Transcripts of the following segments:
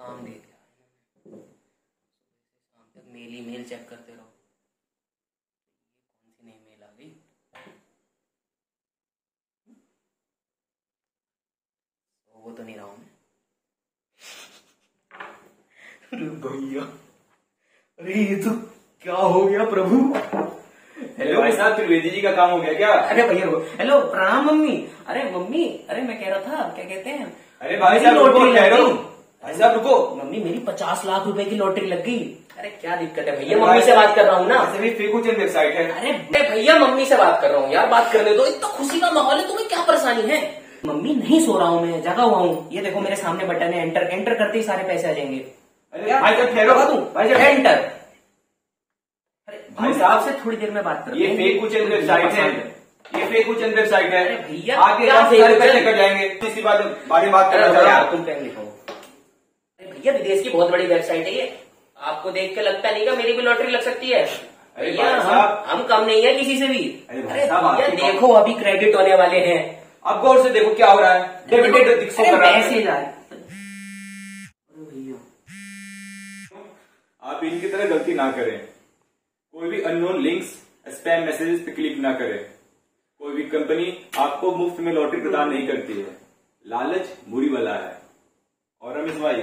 काम दे दिया है ना, शाम तक मेल ही मेल चेक करते रहो। ये कौन सी नई मेल आ गई, तो वो तो नहीं रहा हूँ मैं भैया। अरे ये तो क्या हो गया प्रभु। हेलो भाई साहब, त्रिवेदी जी का काम हो गया क्या? अरे भैया हेलो, प्रणाम मम्मी। अरे मम्मी, अरे मैं कह रहा था, क्या कहते हैं, अरे भाई साहब लॉटरी लग गई। भाई साहब रुको, मम्मी मेरी 50 लाख रुपए की लॉटरी लग गई। अरे क्या दिक्कत है भैया, मम्मी से बात कर रहा हूँ ना। फेकूचंद वेबसाइट है। अरे भैया मम्मी से बात कर रहा हूँ यार, बात करने दो। इतना खुशी का माहौल है, तुम्हें क्या परेशानी है? मम्मी नहीं सो रहा हूँ मैं, जगा हुआ हूँ। ये देखो मेरे सामने बटन है, एंटर। एंटर करते ही सारे पैसे आ जाएंगे। अरे भाई साहब ठहरो तू, भाई साहब एंटर। अरे भाई साहब से थोड़ी देर में बात कर। ये फेकूचंद वेबसाइट है, ये फेकूचंद वेबसाइट है भैया, आपके पैसे कट जाएंगे। इसी बारे में बात कर रहा हूँ, तुम पेन लिखाओ। अरे भैया विदेश की बहुत बड़ी वेबसाइट है ये, आपको देख के लगता नहीं क्या मेरी भी लॉटरी लग सकती है? अरे हम कम नहीं है किसी से भी। अरे भैया देखो अभी क्रेडिट होने वाले हैं, अब गौर से देखो क्या हो रहा है। डेबिटेड पैसे जाए भैया, आप इनकी तरह गलती ना करें। कोई भी अननोन लिंक्स, स्पैम मैसेजेस पे क्लिक ना करें। कोई भी कंपनी आपको मुफ्त में लॉटरी प्रदान नहीं करती है। लालच बुरी बला है। और रमेश भाई,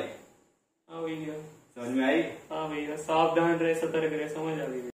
हाँ भैया समझ में आई? हाँ भैया, सावधान रहे, सतर्क रहे, समझ आ गई।